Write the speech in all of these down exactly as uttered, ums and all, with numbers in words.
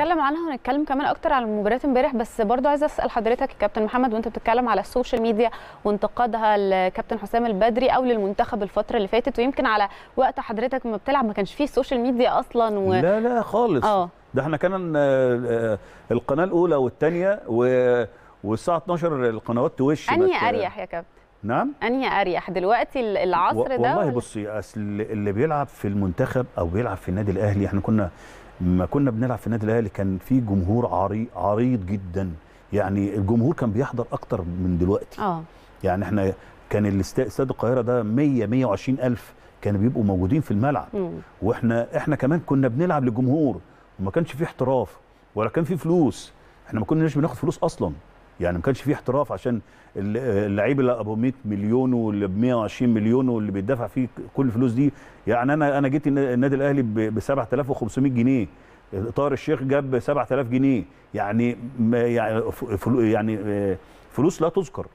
هنتكلم عنها ونتكلم كمان اكتر على مباراه امبارح، بس برضو عايزه اسال حضرتك يا كابتن محمد، وانت بتتكلم على السوشيال ميديا وانتقادها لكابتن حسام البدري او للمنتخب الفتره اللي فاتت، ويمكن على وقت حضرتك ما بتلعب ما كانش فيه السوشيال ميديا اصلا و... لا لا خالص. اه ده احنا كان القناه الاولى والثانيه و... والساعه اتناشر القنوات توش. انهي اريح يا كابتن؟ نعم، انهي اريح دلوقتي العصر و... ده والله بصي، اصل اللي بيلعب في المنتخب او بيلعب في النادي الاهلي، احنا كنا ما كنا بنلعب في النادي الاهلي كان في جمهور عريض عريض جدا، يعني الجمهور كان بيحضر اكتر من دلوقتي. اه يعني احنا كان الاستاد القاهره ده مية مية وعشرين الف كانوا بيبقوا موجودين في الملعب. مم. واحنا احنا كمان كنا بنلعب للجمهور، وما كانش في احتراف ولا كان في فلوس، احنا ما كناش بناخد فلوس اصلا، يعني ما كانش في احتراف عشان اللعيب اللي ابو مية مليون واللي ب مية وعشرين مليون واللي بيدفع فيه كل الفلوس دي. يعني انا انا جيت النادي الاهلي ب سبعة آلاف وخمسمية جنيه، طاهر الشيخ جاب سبعة آلاف جنيه، يعني يعني فلوس لا تذكر.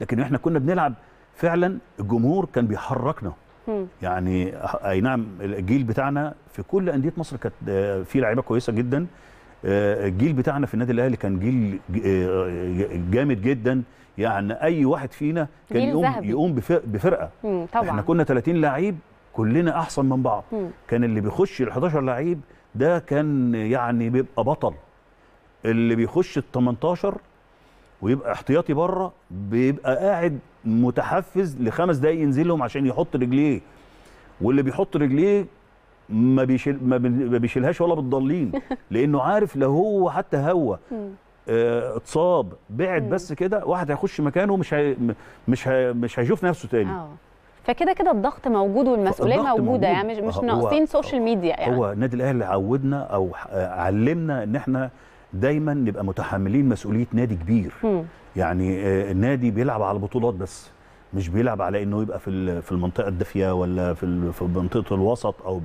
لكن احنا كنا بنلعب فعلا الجمهور كان بيحركنا. يعني اي نعم الجيل بتاعنا في كل انديه مصر كانت فيه لعيبه كويسه جدا، الجيل بتاعنا في النادي الاهلي كان جيل جامد جدا، يعني اي واحد فينا كان يقوم يقوم بفرقه. طبعا احنا كنا تلاتين لعيب كلنا احسن من بعض. مم. كان اللي بيخش ال حداشر لعيب ده كان يعني بيبقى بطل، اللي بيخش ال تمنتاشر ويبقى احتياطي بره بيبقى قاعد متحفز لخمس دقايق ينزلهم عشان يحط رجليه، واللي بيحط رجليه ما بيشيل ما بيشيلهاش ولا بالضالين، لانه عارف لو هو حتى هو اه اتصاب بعد بس كده واحد هيخش مكانه، مش هي مش هي مش هيشوف نفسه تاني. اه فكده كده الضغط موجود والمسؤوليه موجوده موجود. يعني مش مش ناقصين سوشيال ميديا. يعني هو النادي الاهلي عودنا او علمنا ان احنا دايما نبقى متحملين مسؤوليه نادي كبير. م. يعني اه النادي بيلعب على البطولات بس، مش بيلعب على انه يبقى في في المنطقه الدافيه ولا في في منطقه الوسط او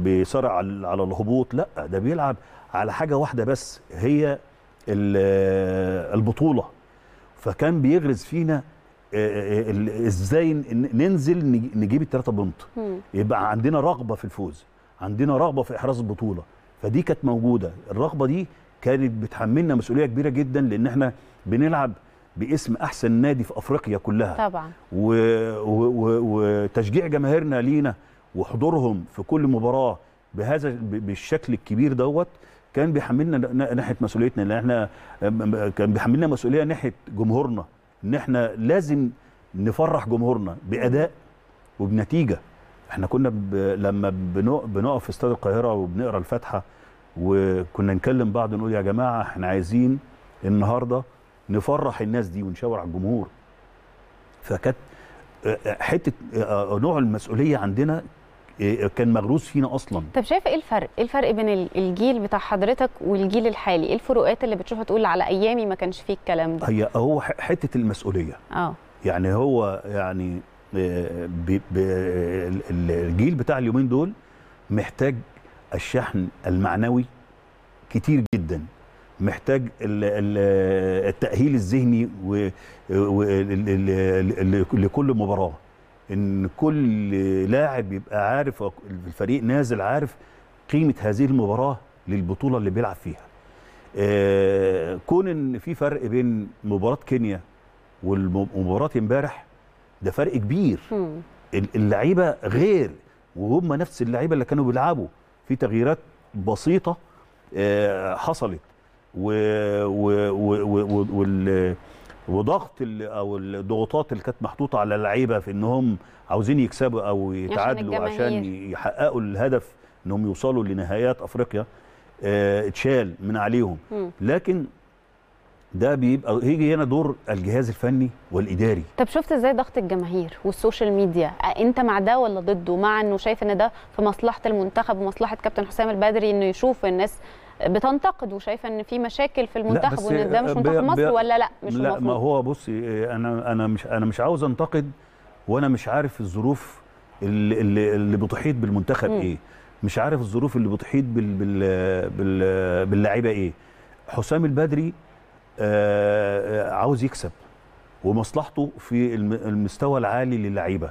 بيصارع على الهبوط، لا ده بيلعب على حاجه واحده بس هي البطوله. فكان بيغرز فينا ازاي ننزل نجيب الثلاثه بونت، يبقى عندنا رغبه في الفوز، عندنا رغبه في احراز البطوله، فدي كانت موجوده. الرغبه دي كانت بتحملنا مسؤوليه كبيره جدا، لان احنا بنلعب باسم احسن نادي في افريقيا كلها طبعا، وتشجيع جماهيرنا لينا وحضورهم في كل مباراه بهذا بالشكل الكبير دوت كان بيحملنا ناحيه مسؤوليتنا، ان احنا كان بيحملنا مسؤوليه ناحيه جمهورنا، ان احنا لازم نفرح جمهورنا باداء وبنتيجه. احنا كنا ب... لما بنقف في استاد القاهره وبنقرا الفاتحه وكنا نكلم بعض نقول يا جماعه احنا عايزين النهارده نفرح الناس دي ونشاور على الجمهور. فكانت حته نوع المسؤوليه عندنا كان مغروس فينا اصلا. طب شايف ايه الفرق؟ ايه الفرق بين الجيل بتاع حضرتك والجيل الحالي؟ ايه الفروقات اللي بتشوفها تقول على ايامي ما كانش فيه الكلام ده؟ هي هو حته المسؤوليه. اه يعني هو يعني بي بي الجيل بتاع اليومين دول محتاج الشحن المعنوي كتير جدا، محتاج التأهيل الذهني لكل مباراة، إن كل لاعب يبقى عارف الفريق نازل عارف قيمة هذه المباراة للبطولة اللي بيلعب فيها. كون إن في فرق بين مباراة كينيا ومباراة امبارح ده فرق كبير، اللعيبة غير وهم نفس اللعيبة اللي كانوا بيلعبوا، في تغييرات بسيطة حصلت و و وضغط او الضغوطات اللي كانت محطوطه على اللعيبه في انهم عاوزين يكسبوا او يتعادلوا عشان يحققوا الهدف انهم يوصلوا لنهائيات افريقيا اتشال من عليهم. م. لكن ده بيبقى هيجي هنا دور الجهاز الفني والاداري. طب شفت ازاي ضغط الجماهير والسوشيال ميديا؟ انت مع ده ولا ضده؟ مع انه شايف ان ده في مصلحه المنتخب ومصلحه كابتن حسام البدري انه يشوف الناس بتنتقد وشايفه ان في مشاكل في المنتخب وان ده مش منتخب مصر، ولا لا مش لا ما هو بصي انا انا مش انا مش عاوز انتقد، وانا مش عارف الظروف اللي اللي, اللي بتحيط بالمنتخب. م. ايه مش عارف الظروف اللي بتحيط بال بال, بال باللاعيبه ايه. حسام البدري آه عاوز يكسب ومصلحته في المستوى العالي للعيبة،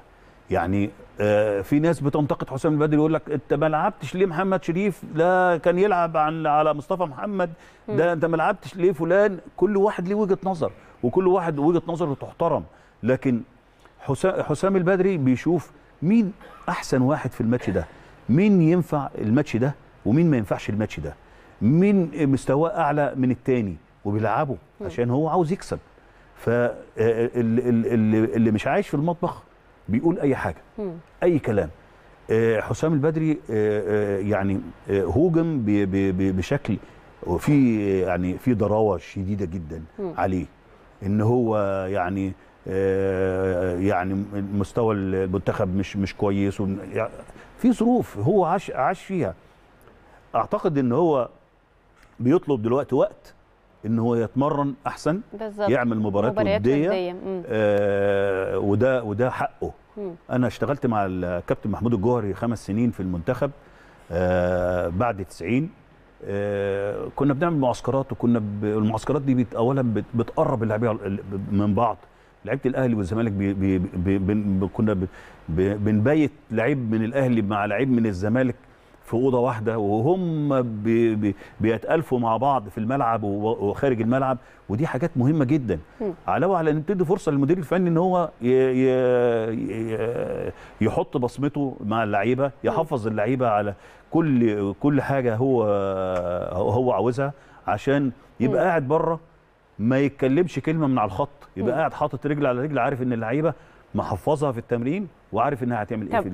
يعني آه في ناس بتنتقد حسام البدري يقول لك انت ما لعبتش ليه محمد شريف، ده كان يلعب عن على مصطفى محمد، ده انت ما لعبتش ليه فلان. كل واحد ليه وجهه نظر وكل واحد وجهه نظره تحترم، لكن حسام البدري بيشوف مين احسن واحد في الماتش ده، مين ينفع الماتش ده ومين ما ينفعش الماتش ده، مين مستواه اعلى من الثاني وبيلعبه عشان هو عاوز يكسب. فاللي مش عايش في المطبخ بيقول اي حاجه اي كلام. حسام البدري يعني هوجم بشكل في يعني في ضراوه شديده جدا عليه، ان هو يعني يعني مستوى المنتخب مش مش كويس، في ظروف هو عاش عاش فيها. اعتقد ان هو بيطلب دلوقتي وقت ان هو يتمرن احسن بالزبط. يعمل مباريات وديه, ودية. آه وده وده حقه. مم. انا اشتغلت مع الكابتن محمود الجوهري خمس سنين في المنتخب آه بعد تسعين. آه كنا بنعمل معسكرات، وكنا المعسكرات دي بت اولا بتقرب اللاعبين من بعض. لعيبه الاهلي والزمالك بي بي بي بي كنا بنبيت لعيب من الاهلي مع لعيب من الزمالك في اوضه واحده، وهم بي بي بيتالفوا مع بعض في الملعب وخارج الملعب، ودي حاجات مهمه جدا. علاوه على ان بتدي فرصه للمدير الفني ان هو يحط بصمته مع اللعيبه، يحفظ اللعيبه على كل كل حاجه هو هو عاوزها، عشان يبقى قاعد بره ما يتكلمش كلمه من على الخط، يبقى قاعد حاطط رجل على رجل، عارف ان اللعيبه محفظها في التمرين وعارف انها هتعمل ايه في